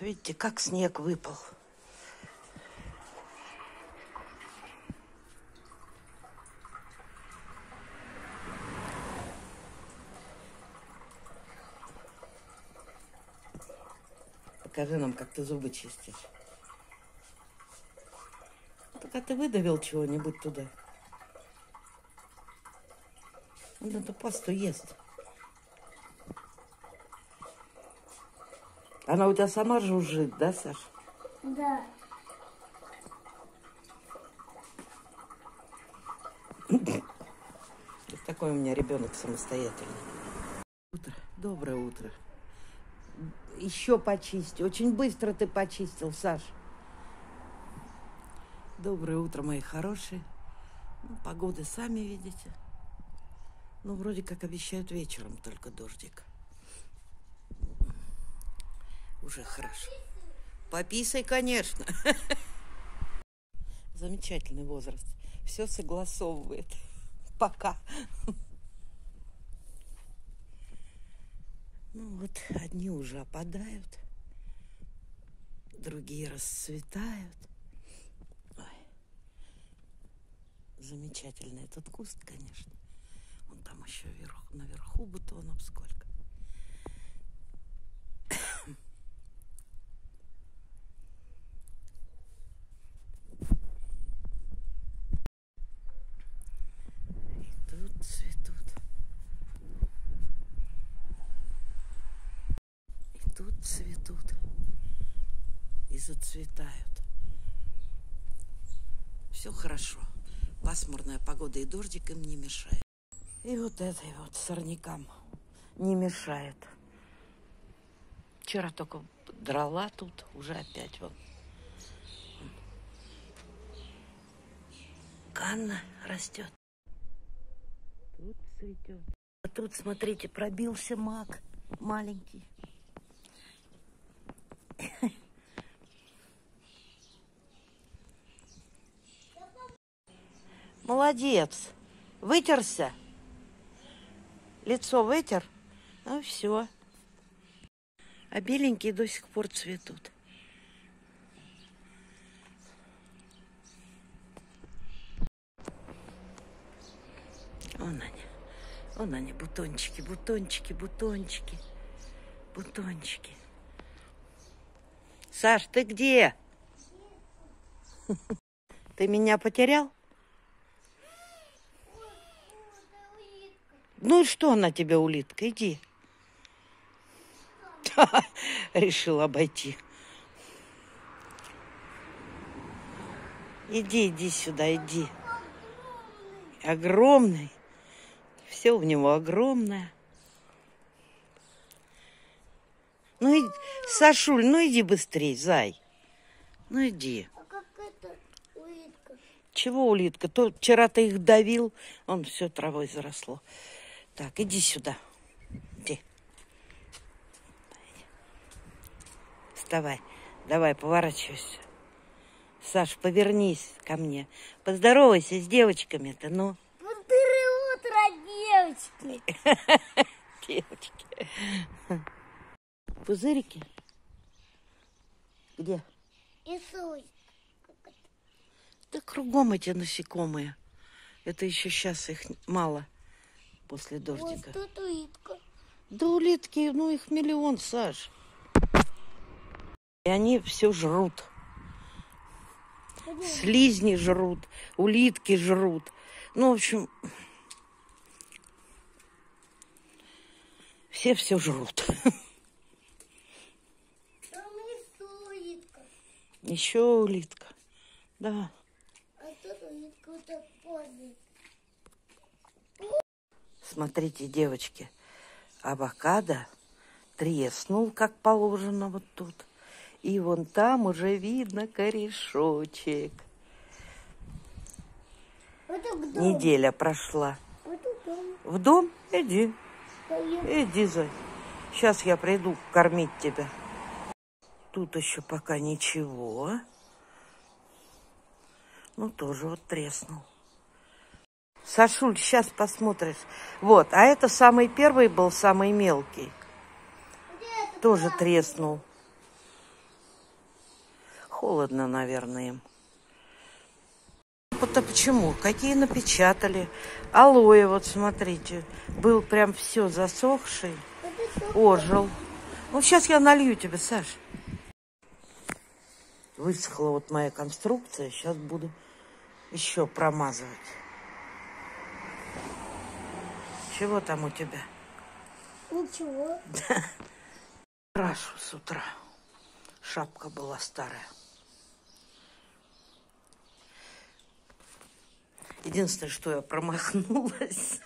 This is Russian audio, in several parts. Видите, как снег выпал. Покажи нам, как ты зубы чистишь. Пока ты выдавил чего-нибудь туда. Он эту пасту ест. Она у тебя сама жужжит, да, Саша? Да. Такой у меня ребенок самостоятельный. Утро. Доброе утро. Еще почисти. Очень быстро ты почистил, Саш. Доброе утро, мои хорошие. Ну, погоды сами видите. Ну, вроде как обещают вечером только дождик. Уже хорошо. Пописай, конечно. Замечательный возраст. Все согласовывает. Пока. Ну вот, одни уже опадают, другие расцветают. Ой. Замечательный этот куст, конечно. Он там еще вверх, наверху бутонов сколько. Цветут и зацветают. Все хорошо. Пасмурная погода и дождик им не мешает. И вот этой вот сорнякам не мешает. Вчера только драла тут, уже опять вот. Канна растет. Тут цветет. А тут, смотрите, пробился мак маленький. Молодец, вытерся, лицо вытер, ну все. А беленькие до сих пор цветут. Вон они, бутончики, бутончики, бутончики, бутончики. Саш, ты где? Ты меня потерял? Ну и что она тебе, улитка? Иди. Решил обойти. Иди, иди сюда, иди. Огромный. Все у него огромное. Ну и, Сашуль, ну иди быстрей, зай. Ну иди. А как это улитка? Чего улитка? То вчера ты их давил, он все травой заросло. Так, иди сюда. Иди. Вставай. Давай, поворачивайся. Саш, повернись ко мне. Поздоровайся с девочками-то, ну. Доброе утро, девочки. Девочки. Пузырики? Где? Да кругом эти насекомые. Это еще сейчас их мало. После дождика. Вот тут улитка. Да улитки, ну их миллион, Саш. И они все жрут. Слизни жрут, улитки жрут. Ну, в общем, все жрут. Там улитка. Еще улитка. Да. А тут улитка вот так падает. Смотрите, девочки, авокадо треснул, как положено, вот тут. И вон там уже видно корешочек. Вот в дом. Неделя прошла. Вот в дом. В дом? Иди. Поехали. Иди, Зой. Сейчас я приду кормить тебя. Тут еще пока ничего. Ну, тоже вот треснул. Сашуль, сейчас посмотришь. Вот, а это самый первый был, самый мелкий. Тоже треснул. Холодно, наверное, им. Вот-то почему? Какие напечатали. Алоэ, вот смотрите. Был прям все засохший. Ожил. Ну, сейчас я налью тебе, Саш. Высохла вот моя конструкция. Сейчас буду еще промазывать. Чего там у тебя? Ничего. Да. Крашу с утра. Шапка была старая. Единственное, что я промахнулась.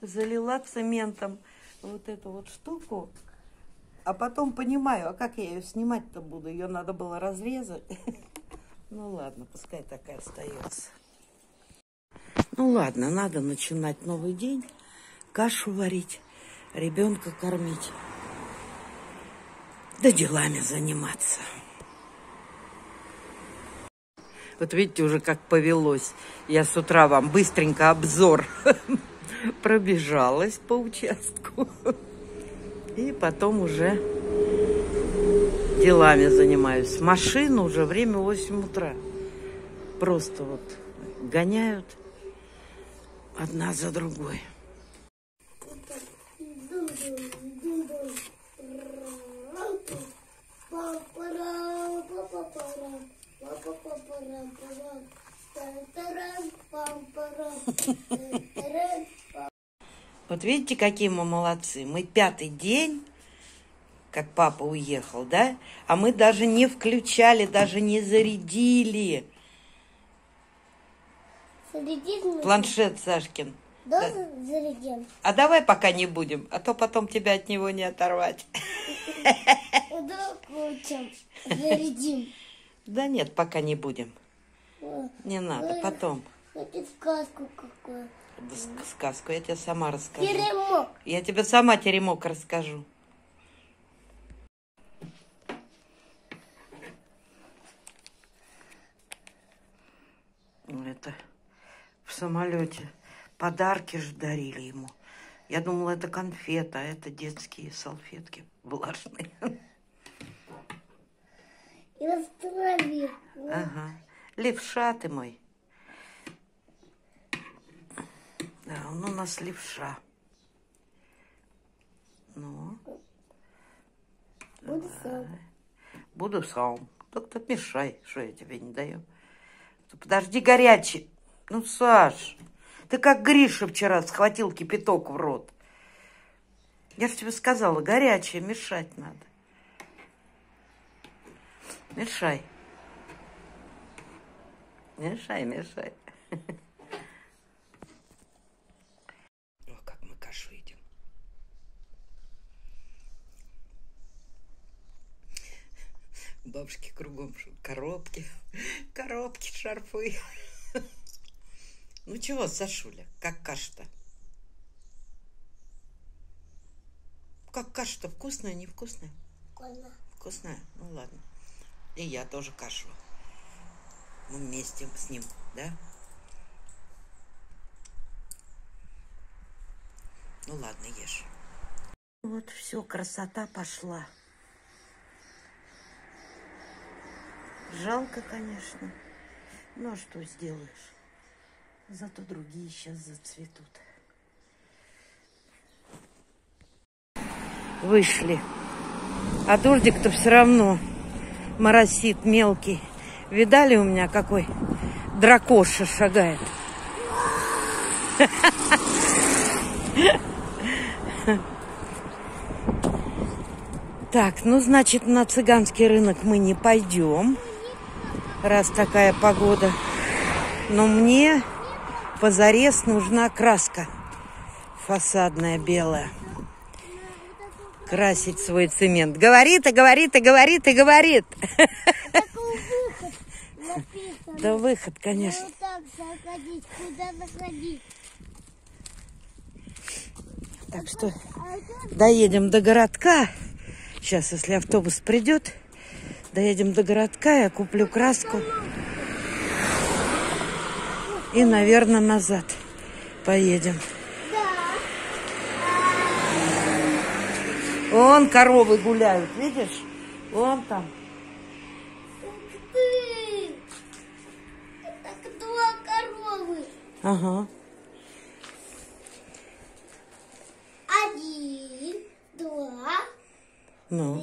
Залила цементом вот эту вот штуку. А потом понимаю, а как я ее снимать-то буду? Ее надо было разрезать. Ну ладно, пускай такая остается. Ну ладно, надо начинать новый день. Кашу варить, ребенка кормить. Да делами заниматься. Вот видите, уже как повелось. Я с утра вам быстренько обзор пробежалась по участку. И потом уже делами занимаюсь. Машину уже время 8 утра. Просто вот гоняют одна за другой. Вот видите, какие мы молодцы. Мы пятый день, как папа уехал, да? А мы даже не включали, даже не зарядили. Зарядить планшет, Сашкин. Да, зарядим. А давай пока не будем, а то потом тебя от него не оторвать. Зарядим. Да нет, пока не будем. Не надо, потом. Хочет сказку какую. Сказку я тебе сама расскажу. Теремок. Я тебе сама теремок расскажу. Это в самолете подарки же дарили ему. Я думала, это конфета, а это детские салфетки влажные. Ага. Левша ты мой. Да, он у нас левша. Ну. Буду сам. Буду сам. Только ты мешай, что я тебе не даю. Подожди, горячий. Ну, Саш, ты как Гриша вчера схватил кипяток в рот. Я же тебе сказала, горячее мешать надо. Мешай. Мешай, мешай. Бабушки кругом коробки, коробки, шарфы. Ну чего, Сашуля, как каша-то? Как каша-то, вкусная, невкусная? Вкусная. Вкусная? Ну ладно. И я тоже кашу. Мы вместе с ним, да? Ну ладно, ешь. Вот все, красота пошла. Жалко, конечно. Ну, а что сделаешь? Зато другие сейчас зацветут. Вышли. А дождик-то все равно моросит мелкий. Видали у меня, какой дракоша шагает? Так, ну, значит, на цыганский рынок мы не пойдем. Раз такая погода. Но мне позарез нужна краска фасадная белая. Красить свой цемент. Говорит и говорит и говорит и говорит. Да выход, конечно. Так что доедем до городка. Сейчас, если автобус придет, доедем до городка, я куплю краску. И, наверное, назад поедем. Вон коровы гуляют, видишь? Вон там. Ага. 1, 2, ну,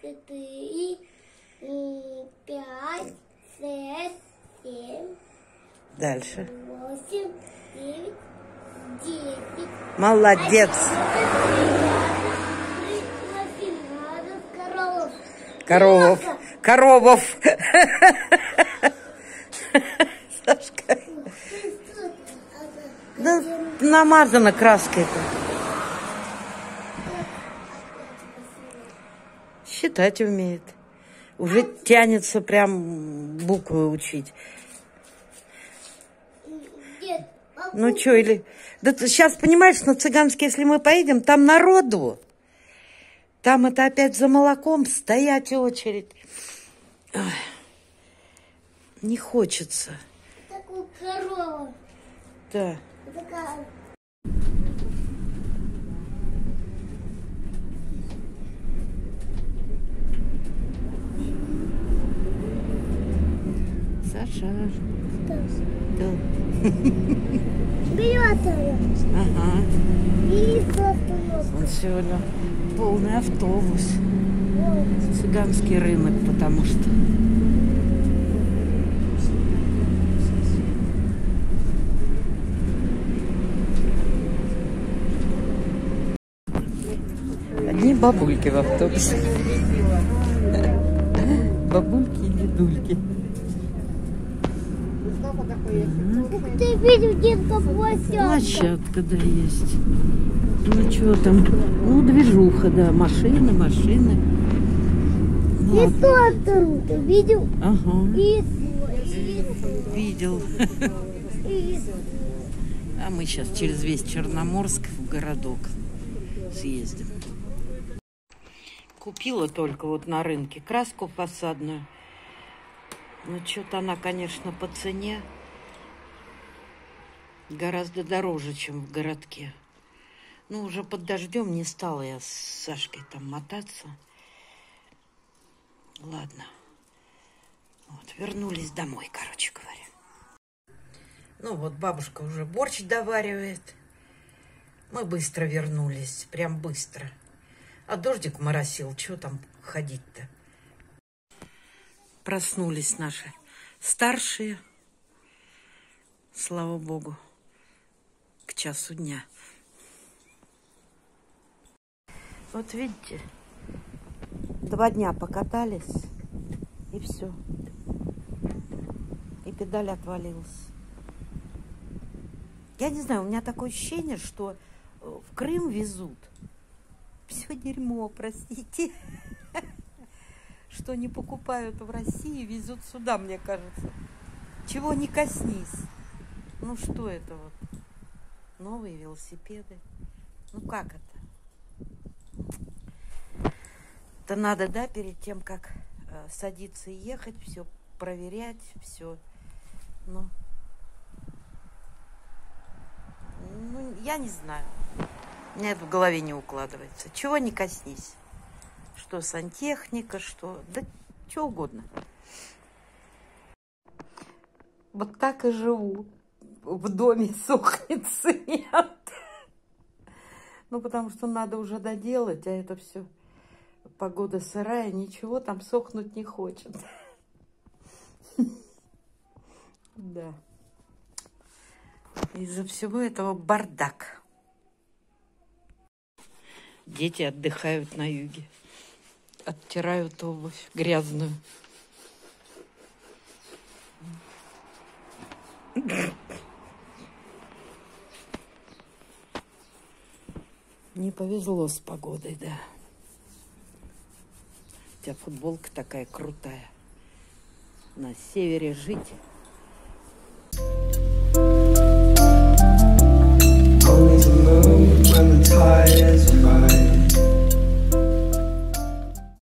3, 4, 5, 6, 7. Дальше. 8, 9, 10. Молодец. 11, 12, 13, 14, 15, 16, 17, 18, 19, 20. Коровов. Сашка. Да, намазана краской. Считать умеет. Уже тянется прям буквы учить. Ну что, или... Да ты сейчас понимаешь, на цыганский, если мы поедем, там народу. Там это опять за молоком стоять очередь. Ой. Не хочется. Такую корову. Да. Такая... Саша. Что? Да. Берётся. Ага. И он сегодня полный автобус. Цыганский рынок, потому что... Одни бабульки в автобусе. Бабульки и дедульки. Ты видел, детка, площадка, да, есть. Ну, что там? Ну, движуха, да, машины. И сотку ты видел? Ага. Видел. А мы сейчас через весь Черноморск в городок съездим. Купила только вот на рынке краску фасадную. Ну, что-то она, конечно, по цене гораздо дороже, чем в городке. Ну, уже под дождем не стала я с Сашкой там мотаться. Ладно. Вот, вернулись домой, короче говоря. Ну, вот бабушка уже борщ доваривает. Мы быстро вернулись, прям быстро. А дождик моросил, что там ходить-то? Проснулись наши старшие, слава богу, к часу дня. Вот видите, 2 дня покатались, и все. И педаль отвалилась. Я не знаю, у меня такое ощущение, что в Крым везут все дерьмо, простите. Что не покупают в России, везут сюда, мне кажется. Чего не коснись. Ну что это вот? Новые велосипеды. Ну как это? Это надо, да, перед тем, как садиться и ехать, все проверять, все. Ну, я не знаю. У меня это в голове не укладывается. Чего не коснись. Что сантехника, что... Да что угодно. Вот так и живу. В доме сохнет цемент. Ну, потому что надо уже доделать, а это все погода сырая, ничего там сохнуть не хочет. Да. Из-за всего этого бардак. Дети отдыхают на юге. Оттирают обувь грязную. Не повезло с погодой, да. У тебя футболка такая крутая. На севере жить.